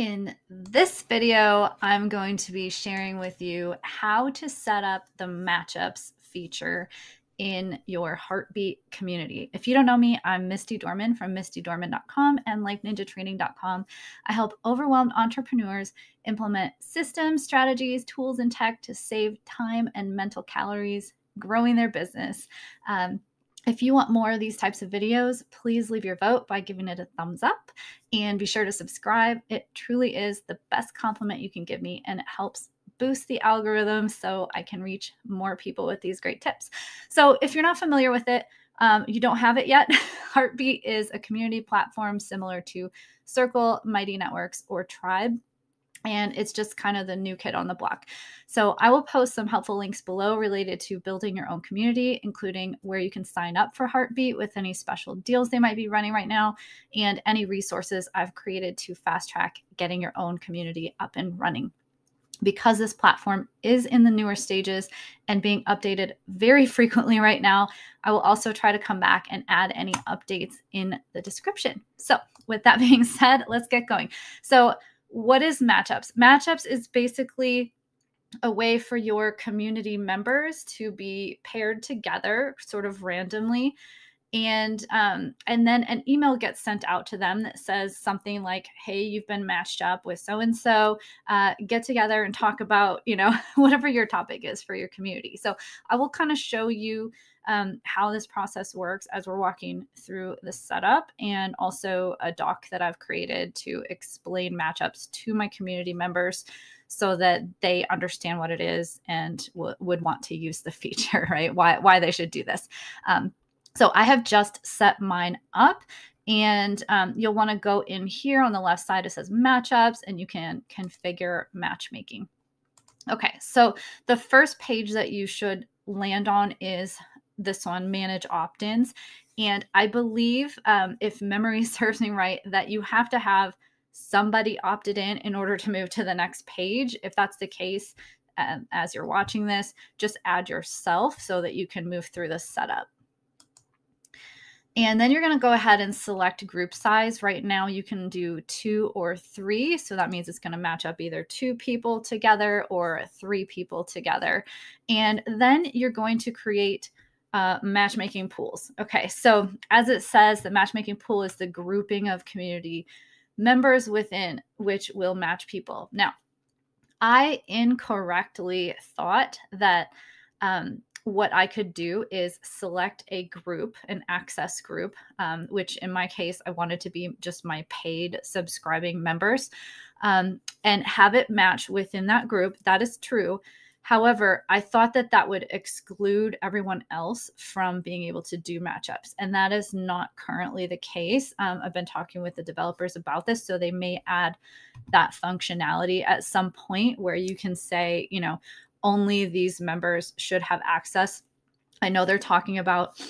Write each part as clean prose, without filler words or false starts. In this video, I'm going to be sharing with you how to set up the matchups feature in your Heartbeat community. If you don't know me, I'm Misty Dorman from MistyDorman.com and LifeNinjaTraining.com. I help overwhelmed entrepreneurs implement systems, strategies, tools, and tech to save time and mental calories growing their business. If you want more of these types of videos, please leave your vote by giving it a thumbs up and be sure to subscribe. It truly is the best compliment you can give me, and it helps boost the algorithm so I can reach more people with these great tips. So if you're not familiar with it, you don't have it yet, Heartbeat is a community platform similar to Circle, Mighty Networks, or Tribe. And it's just kind of the new kid on the block. So I will post some helpful links below related to building your own community, including where you can sign up for Heartbeat with any special deals they might be running right now and any resources I've created to fast track getting your own community up and running. Because this platform is in the newer stages and being updated very frequently right now, I will also try to come back and add any updates in the description. So with that being said, let's get going. So what is Matchups? Matchups is basically a way for your community members to be paired together sort of randomly. And then an email gets sent out to them that says something like, hey, you've been matched up with so-and-so, get together and talk about, you know, whatever your topic is for your community. So I will kind of show you how this process works as we're walking through the setup, and also a doc that I've created to explain matchups to my community members so that they understand what it is and would want to use the feature, right? Why they should do this. So I have just set mine up, and you'll want to go in here on the left side. It says matchups, and you can configure matchmaking. Okay, so the first page that you should land on is this one, manage opt-ins. And I believe, if memory serves me right, that you have to have somebody opted in order to move to the next page. If that's the case, as you're watching this, just add yourself so that you can move through the setup. And then you're going to go ahead and select group size. Right now you can do 2 or 3. So that means it's going to match up either 2 people together or 3 people together. And then you're going to create matchmaking pools. Okay, so as it says, the matchmaking pool is the grouping of community members within which will match people. Now, I incorrectly thought that what I could do is select a group, an access group, which in my case, I wanted to be just my paid subscribing members, and have it match within that group. That is true. However, I thought that that would exclude everyone else from being able to do matchups, and that is not currently the case. I've been talking with the developers about this, so they may add that functionality at some point where you can say, you know, only these members should have access. I know they're talking about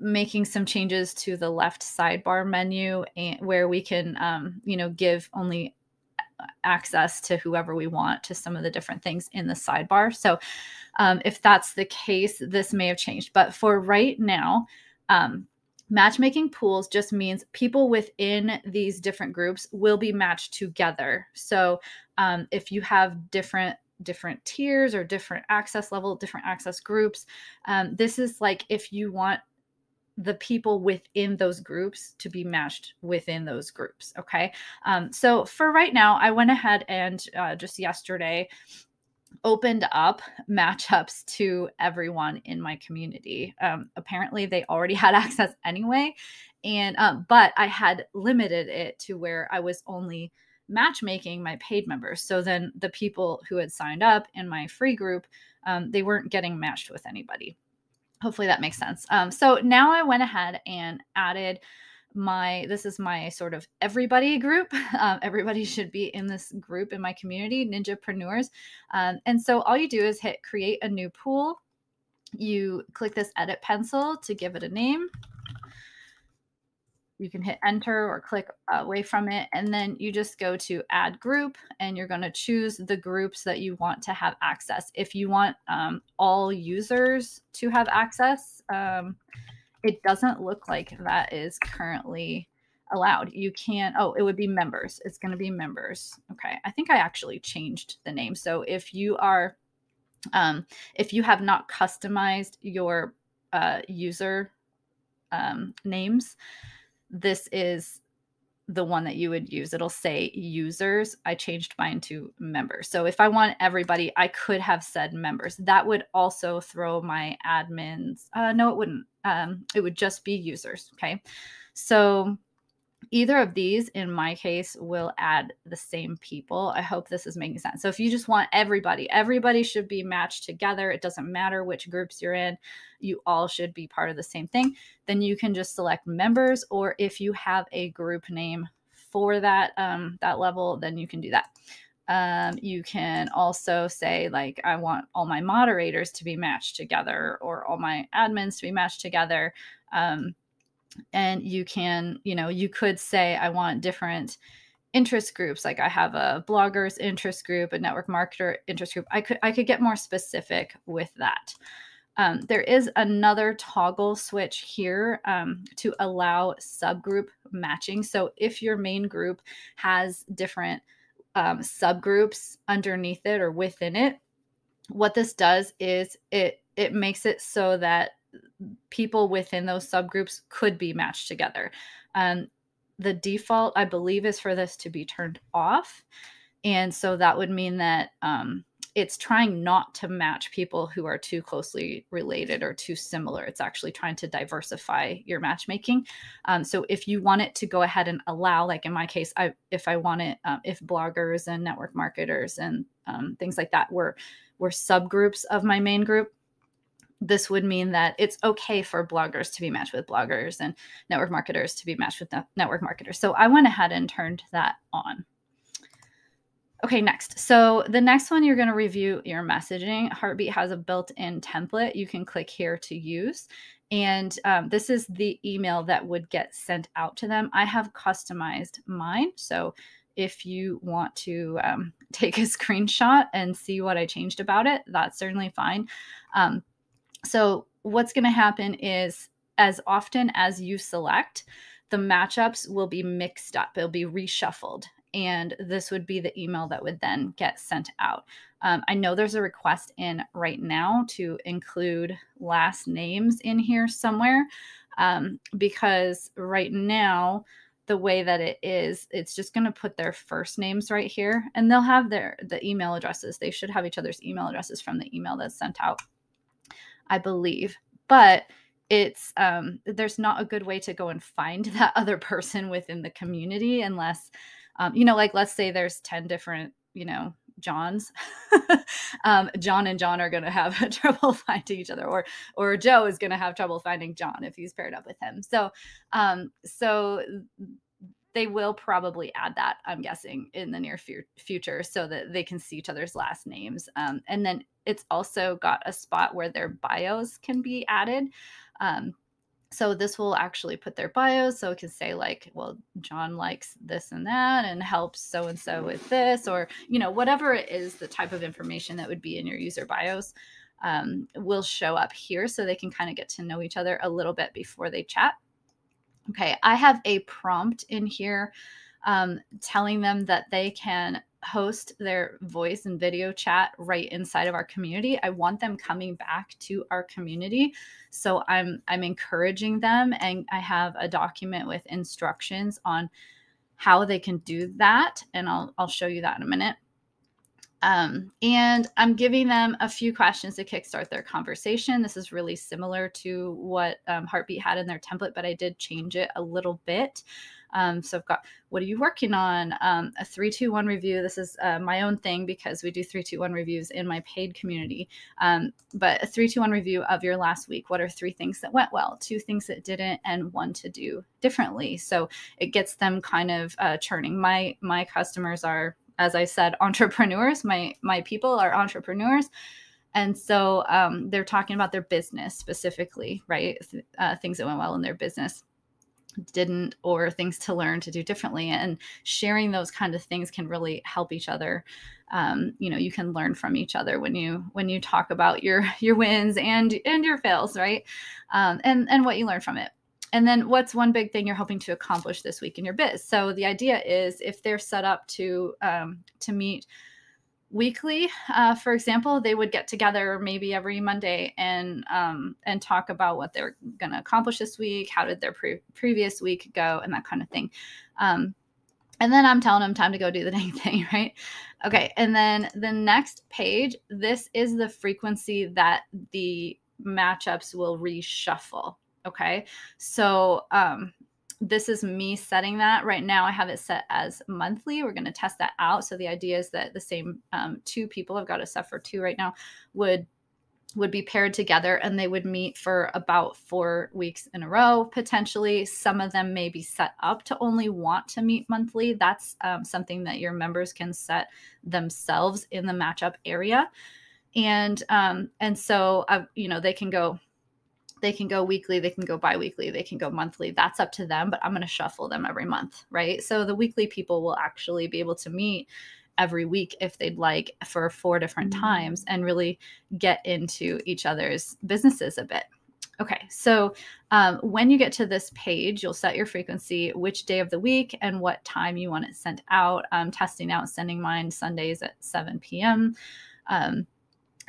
making some changes to the left sidebar menu, and where we can, you know, give only access to whoever we want to some of the different things in the sidebar. So if that's the case, this may have changed. But for right now, matchmaking pools just means people within these different groups will be matched together. So if you have different tiers or different access level, different access groups, this is like if you want the people within those groups to be matched within those groups. Okay. So for right now, I went ahead and just yesterday opened up matchups to everyone in my community. Apparently they already had access anyway. And, but I had limited it to where I was only matchmaking my paid members. So then the people who had signed up in my free group, they weren't getting matched with anybody. Hopefully that makes sense. So now I went ahead and added my, this is my sort of everybody group. Everybody should be in this group in my community, Ninjapreneurs. And so all you do is hit create a new pool. You click this edit pencil to give it a name. You can hit enter or click away from it. And then you just go to add group, and you're going to choose the groups that you want to have access. If you want all users to have access, it doesn't look like that is currently allowed. You can't, oh, it would be members. It's going to be members. Okay. I think I actually changed the name. So if you have not customized your user names, this is the one that you would use. It'll say users. I changed mine to members. So if I want everybody, I could have said members. That would also throw my admins. No, it wouldn't. It would just be users. Okay. So either of these in my case will add the same people. I hope this is making sense. So if you just want everybody, everybody should be matched together. It doesn't matter which groups you're in. You all should be part of the same thing. Then you can just select members, or if you have a group name for that, that level, then you can do that. You can also say, like, I want all my moderators to be matched together, or all my admins to be matched together. And you can, you know, you could say, I want different interest groups. Like I have a bloggers interest group, a network marketer interest group. I could get more specific with that. There is another toggle switch here to allow subgroup matching. So if your main group has different subgroups underneath it or within it, what this does is it makes it so that people within those subgroups could be matched together. The default, I believe, is for this to be turned off. And so that would mean that it's trying not to match people who are too closely related or too similar. It's actually trying to diversify your matchmaking. So if you want it to go ahead and allow, like in my case, if I want it, if bloggers and network marketers and things like that were subgroups of my main group, this would mean that it's okay for bloggers to be matched with bloggers and network marketers to be matched with network marketers. So I went ahead and turned that on. Okay, next. So the next one, you're going to review your messaging. Heartbeat has a built-in template you can click here to use. And this is the email that would get sent out to them. I have customized mine. So if you want to take a screenshot and see what I changed about it, that's certainly fine. So what's going to happen is, as often as you select, the matchups will be mixed up. It'll be reshuffled. And this would be the email that would then get sent out. I know there's a request in right now to include last names in here somewhere, because right now, the way that it is, it's just going to put their first names right here, and they'll have the email addresses. They should have each other's email addresses from the email that's sent out, I believe, but it's, there's not a good way to go and find that other person within the community unless, you know, like, let's say there's 10 different, you know, Johns. John and John are going to have trouble finding each other, or Joe is going to have trouble finding John if he's paired up with him. So, so they will probably add that, I'm guessing, in the near future so that they can see each other's last names. And then it's also got a spot where their bios can be added. So this will actually put their bios. So it can say, like, well, John likes this and that and helps so-and-so with this, or, you know, whatever it is, the type of information that would be in your user bios will show up here so they can kind of get to know each other a little bit before they chat. Okay, I have a prompt in here telling them that they can host their voice and video chat right inside of our community. I want them coming back to our community. So I'm encouraging them, and I have a document with instructions on how they can do that. And I'll show you that in a minute. And I'm giving them a few questions to kickstart their conversation. This is really similar to what Heartbeat had in their template, but I did change it a little bit. So I've got, what are you working on? A 3-2-1 review. This is my own thing because we do 3-2-1 reviews in my paid community. But a 3-2-1 review of your last week. What are 3 things that went well, 2 things that didn't, and 1 to do differently? So it gets them kind of churning. My customers are, as I said, entrepreneurs. My people are entrepreneurs. And so they're talking about their business specifically, right? Things that went well in their business, didn't, or things to learn to do differently. And sharing those kind of things can really help each other. You know, you can learn from each other when you talk about your wins and your fails, right? And what you learn from it. And then what's one big thing you're hoping to accomplish this week in your biz? So the idea is if they're set up to meet weekly, for example, they would get together maybe every Monday and talk about what they're going to accomplish this week. How did their previous week go, and that kind of thing. And then I'm telling them time to go do the dang thing, right? Okay. And then the next page, this is the frequency that the matchups will reshuffle. Okay. So, this is me setting that right now. I have it set as monthly. We're going to test that out. So the idea is that the same two people, I've got it set for two right now, would be paired together, and they would meet for about 4 weeks in a row, potentially. Some of them may be set up to only want to meet monthly. That's something that your members can set themselves in the matchup area. And so, you know, they can go weekly, they can go bi-weekly, they can go monthly. That's up to them, but I'm going to shuffle them every month, right? So the weekly people will actually be able to meet every week if they'd like for 4 different times and really get into each other's businesses a bit. Okay. So when you get to this page, you'll set your frequency, which day of the week and what time you want it sent out. I'm testing out sending mine Sundays at 7 p.m.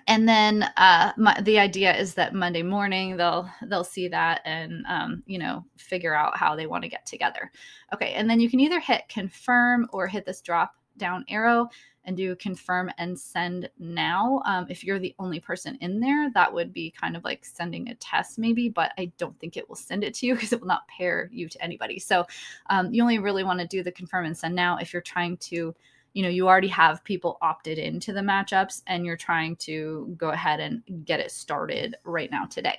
And then the idea is that Monday morning they'll see that and you know, figure out how they want to get together. Okay, and then you can either hit confirm or hit this drop down arrow and do confirm and send now. If you're the only person in there, that would be kind of like sending a test maybe, but I don't think it will send it to you because it will not pair you to anybody. So you only really want to do the confirm and send now if you're trying to, you know, you already have people opted into the matchups and you're trying to go ahead and get it started right now today.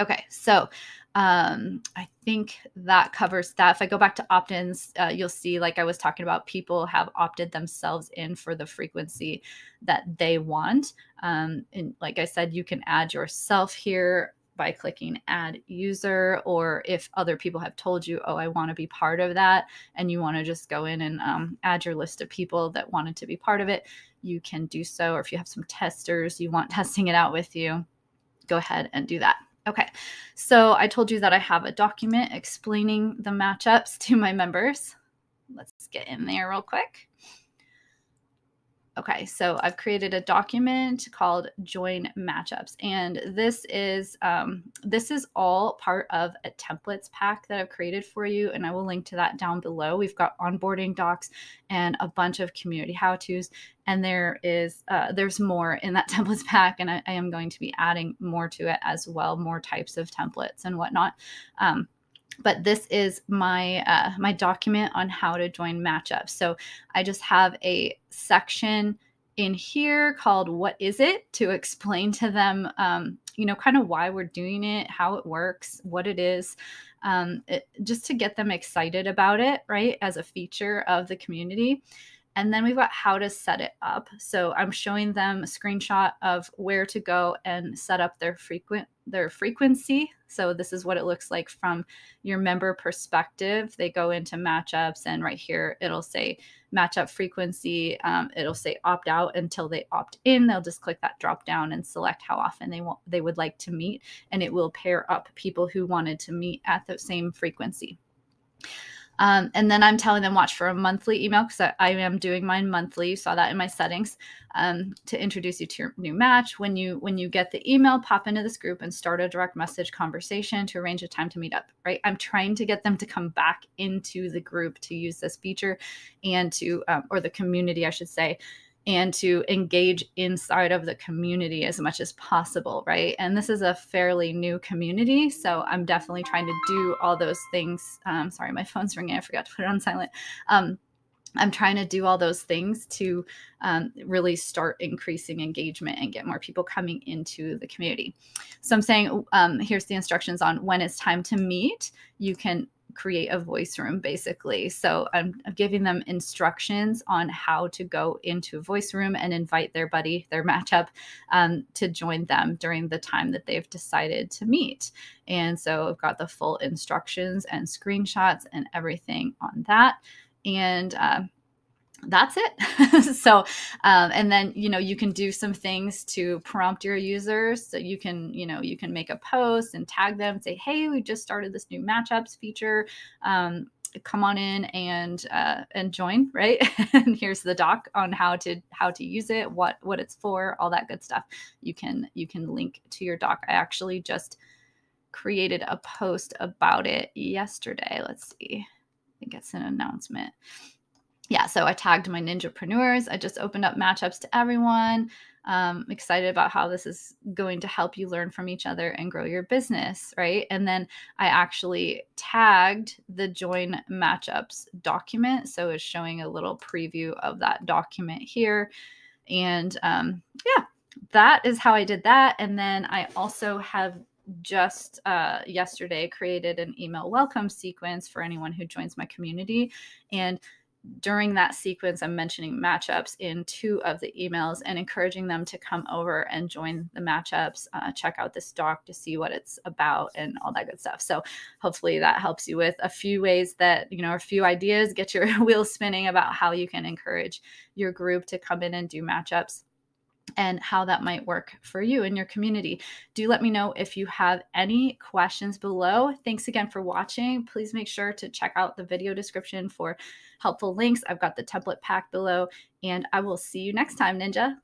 Okay. So, I think that covers that. If I go back to opt-ins, you'll see, like I was talking about, people have opted themselves in for the frequency that they want. And like I said, you can add yourself here by clicking add user, or if other people have told you, oh, I want to be part of that, and you want to just go in and add your list of people that wanted to be part of it, you can do so. Or if you have some testers you want testing it out with you, go ahead and do that. Okay. So I told you that I have a document explaining the matchups to my members. Let's get in there real quick. Okay, so I've created a document called Join Matchups, and this is all part of a templates pack that I've created for you, and I will link to that down below. We've got onboarding docs and a bunch of community how-tos, and there's more in that templates pack, and I am going to be adding more to it as well, more types of templates and whatnot. But this is my my document on how to join matchups. So I just have a section in here called "What is it?" to explain to them, you know, kind of why we're doing it, how it works, what it is, just to get them excited about it, right? As a feature of the community. And then we've got how to set it up. So I'm showing them a screenshot of where to go and set up their frequency. So this is what it looks like from your member perspective. They go into matchups, and right here it'll say matchup frequency. It'll say opt out until they opt in. They'll just click that drop down and select how often they would like to meet, and it will pair up people who wanted to meet at the same frequency. And then I'm telling them watch for a monthly email, because I am doing mine monthly. You saw that in my settings, to introduce you to your new match. When you get the email, pop into this group and start a direct message conversation to arrange a time to meet up, right? I'm trying to get them to come back into the group to use this feature and to, or the community, I should say, and to engage inside of the community as much as possible, right? And this is a fairly new community, so I'm definitely trying to do all those things. Sorry, my phone's ringing. I forgot to put it on silent. I'm trying to do all those things to really start increasing engagement and get more people coming into the community. So I'm saying, here's the instructions on when it's time to meet. You can create a voice room, basically. So I'm giving them instructions on how to go into a voice room and invite their buddy, their matchup, to join them during the time that they've decided to meet. And so I've got the full instructions and screenshots and everything on that. And that's it. So, and then, you know, you can do some things to prompt your users. So you can, you can make a post and tag them and say, hey, we just started this new matchups feature. Come on in and join, right? And here's the doc on how to use it, what it's for, all that good stuff. You can link to your doc. I actually just created a post about it yesterday. Let's see. I think it's an announcement. Yeah, so I tagged my Ninjapreneurs. I just opened up matchups to everyone. Excited about how this is going to help you learn from each other and grow your business, right? And then I actually tagged the join matchups document. So it's showing a little preview of that document here. And yeah, that is how I did that. And then I also have just yesterday created an email welcome sequence for anyone who joins my community. And during that sequence, I'm mentioning matchups in 2 of the emails and encouraging them to come over and join the matchups, check out this doc to see what it's about and all that good stuff. So hopefully that helps you with a few ways that, a few ideas, get your wheels spinning about how you can encourage your group to come in and do matchups and how that might work for you and your community. Do let me know if you have any questions below. Thanks again for watching. Please make sure to check out the video description for helpful links. I've got the template pack below, and I will see you next time, Ninja.